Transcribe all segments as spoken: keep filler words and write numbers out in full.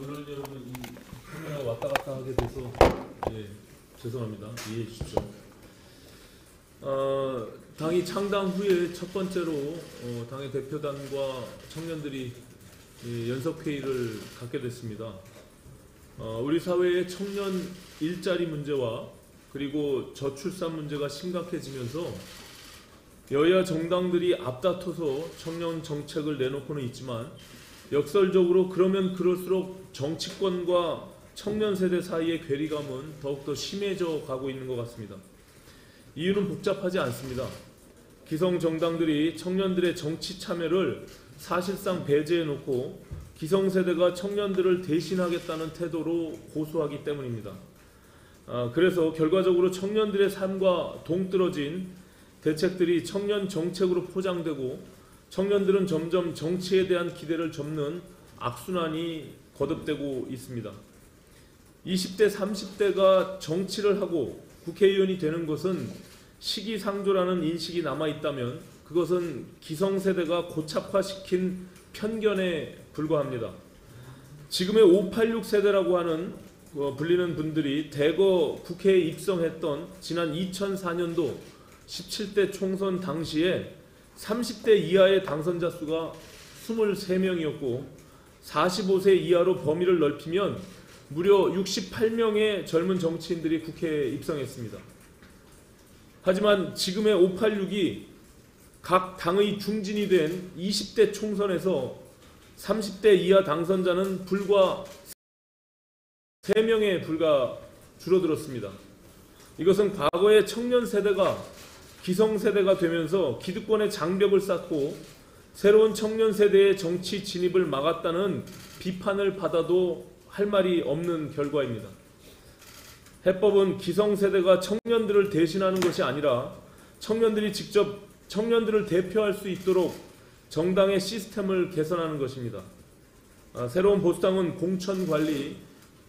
오늘 여러분 이 카메라 왔다 갔다 하게 돼서 예, 죄송합니다. 이해해 주십시오. 어, 당이 창당 후에 첫 번째로 어, 당의 대표단과 청년들이 예, 연석회의를 갖게 됐습니다. 어, 우리 사회의 청년 일자리 문제와 그리고 저출산 문제가 심각해지면서 여야 정당들이 앞다퉈서 청년 정책을 내놓고는 있지만 역설적으로 그러면 그럴수록 정치권과 청년 세대 사이의 괴리감은 더욱더 심해져 가고 있는 것 같습니다. 이유는 복잡하지 않습니다. 기성 정당들이 청년들의 정치 참여를 사실상 배제해놓고 기성 세대가 청년들을 대신하겠다는 태도로 고수하기 때문입니다. 아, 그래서 결과적으로 청년들의 삶과 동떨어진 대책들이 청년 정책으로 포장되고 청년들은 점점 정치에 대한 기대를 접는 악순환이 거듭되고 있습니다. 이십 대, 삼십 대가 정치를 하고 국회의원이 되는 것은 시기상조라는 인식이 남아있다면 그것은 기성세대가 고착화시킨 편견에 불과합니다. 지금의 오팔육 세대라고 하는 어, 불리는 분들이 대거 국회에 입성했던 지난 이천사 년도 십칠 대 총선 당시에 삼십 대 이하의 당선자 수가 이십삼 명이었고 사십오 세 이하로 범위를 넓히면 무려 육십팔 명의 젊은 정치인들이 국회에 입성했습니다. 하지만 지금의 오팔육이 각 당의 중진이 된 이십 대 총선에서 삼십 대 이하 당선자는 불과 세 명에 불과 줄어들었습니다. 이것은 과거의 청년 세대가 기성세대가 되면서 기득권의 장벽을 쌓고 새로운 청년세대의 정치 진입을 막았다는 비판을 받아도 할 말이 없는 결과입니다. 해법은 기성세대가 청년들을 대신하는 것이 아니라 청년들이 직접 청년들을 대표할 수 있도록 정당의 시스템을 개선하는 것입니다. 새로운 보수당은 공천관리,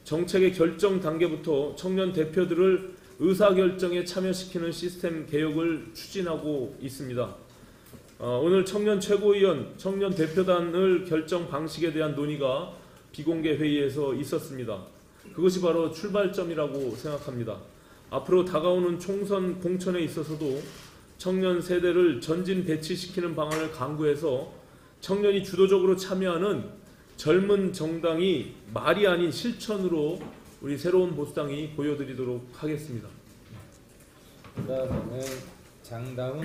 정책의 결정 단계부터 청년 대표들을 의사결정에 참여시키는 시스템 개혁을 추진하고 있습니다. 어, 오늘 청년 최고위원, 청년 대표단을 결정 방식에 대한 논의가 비공개 회의에서 있었습니다. 그것이 바로 출발점이라고 생각합니다. 앞으로 다가오는 총선 공천에 있어서도 청년 세대를 전진 배치시키는 방안을 강구해서 청년이 주도적으로 참여하는 젊은 정당이 말이 아닌 실천으로 우리 새로운 보수당이 보여드리도록 하겠습니다. 그 다음은 장다운